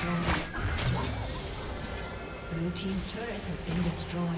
destroyed. Blue team's turret has been destroyed.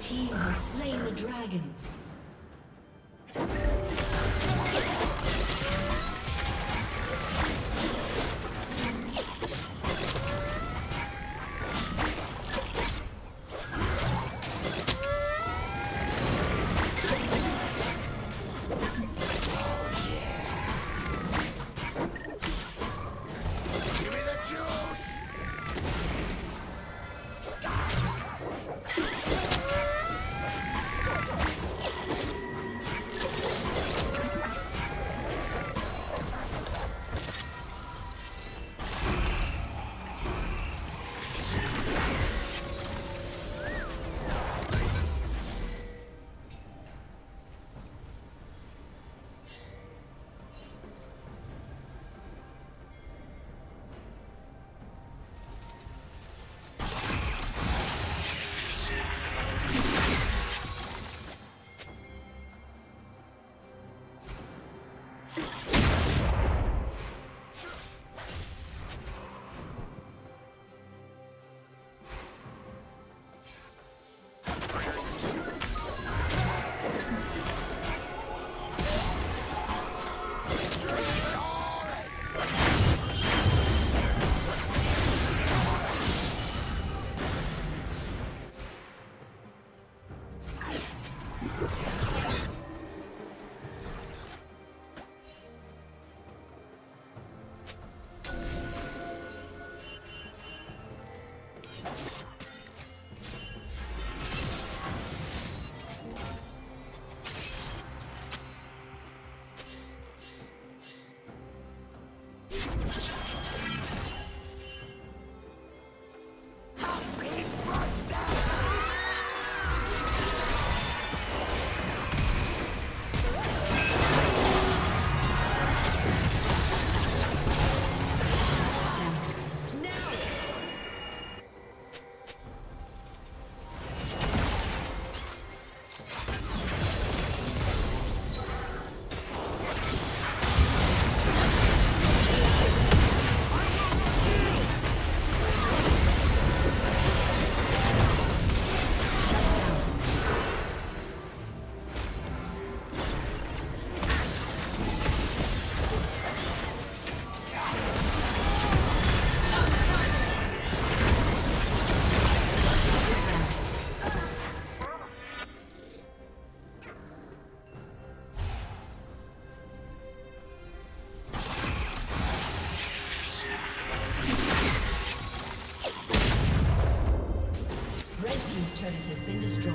Team has slain the dragon. team's turret has been destroyed.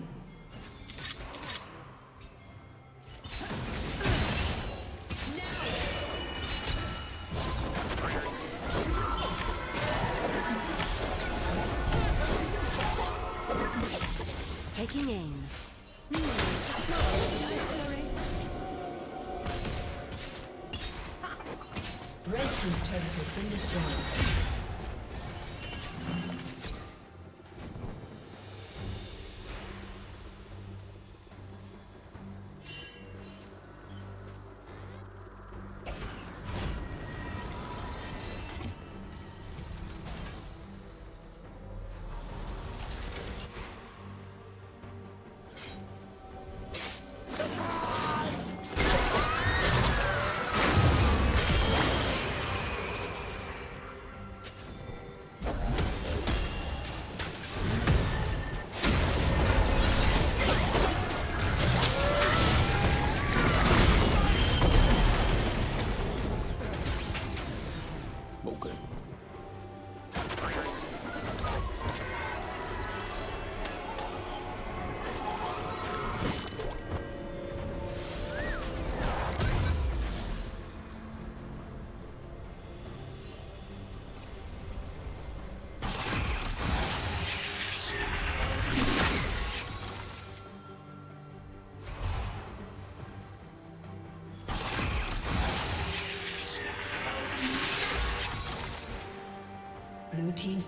Blue team's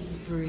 spree.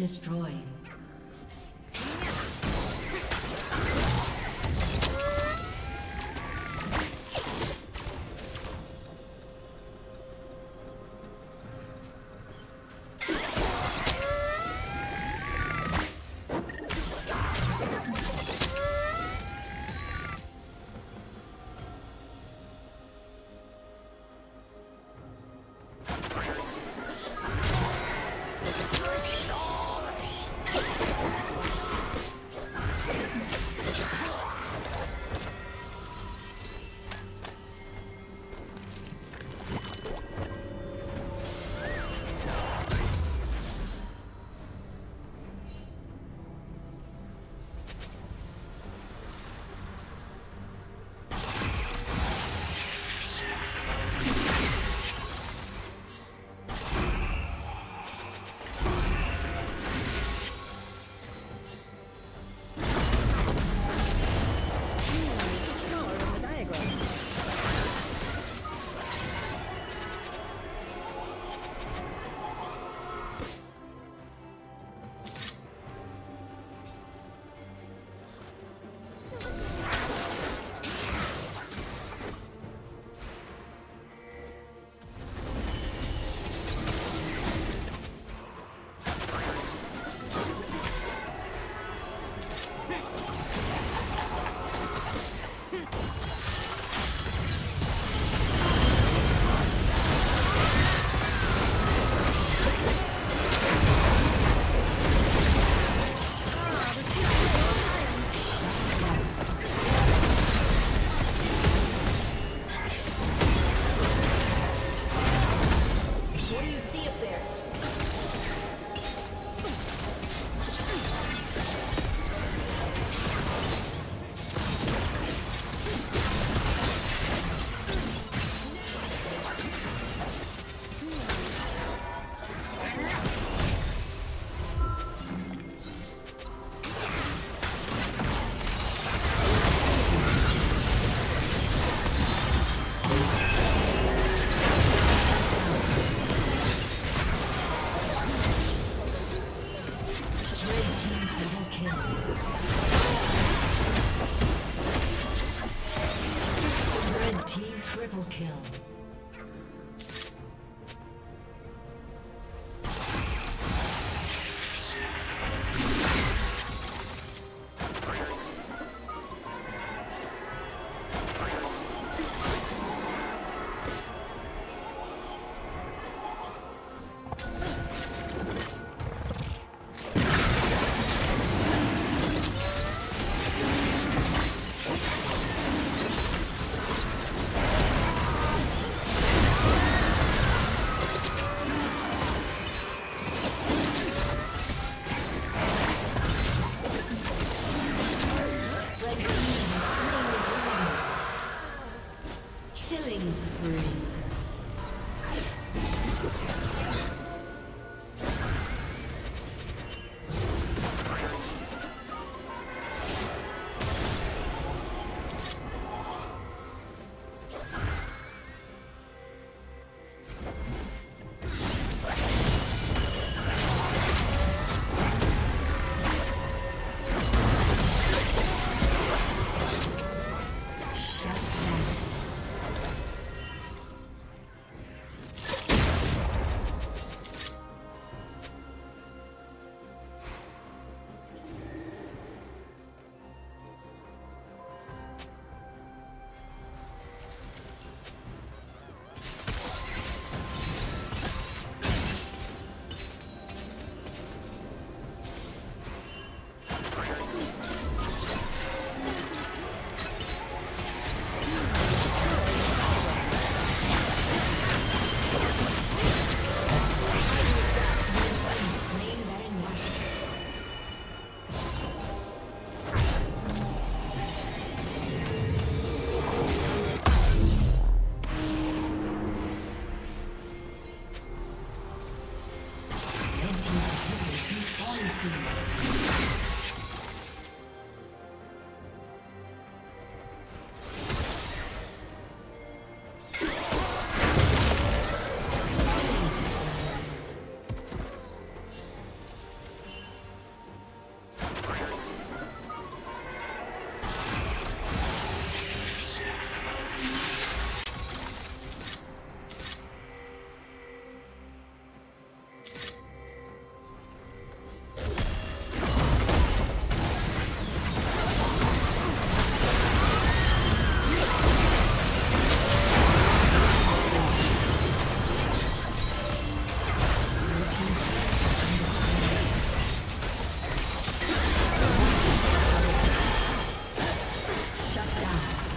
Destroyed. Shut down.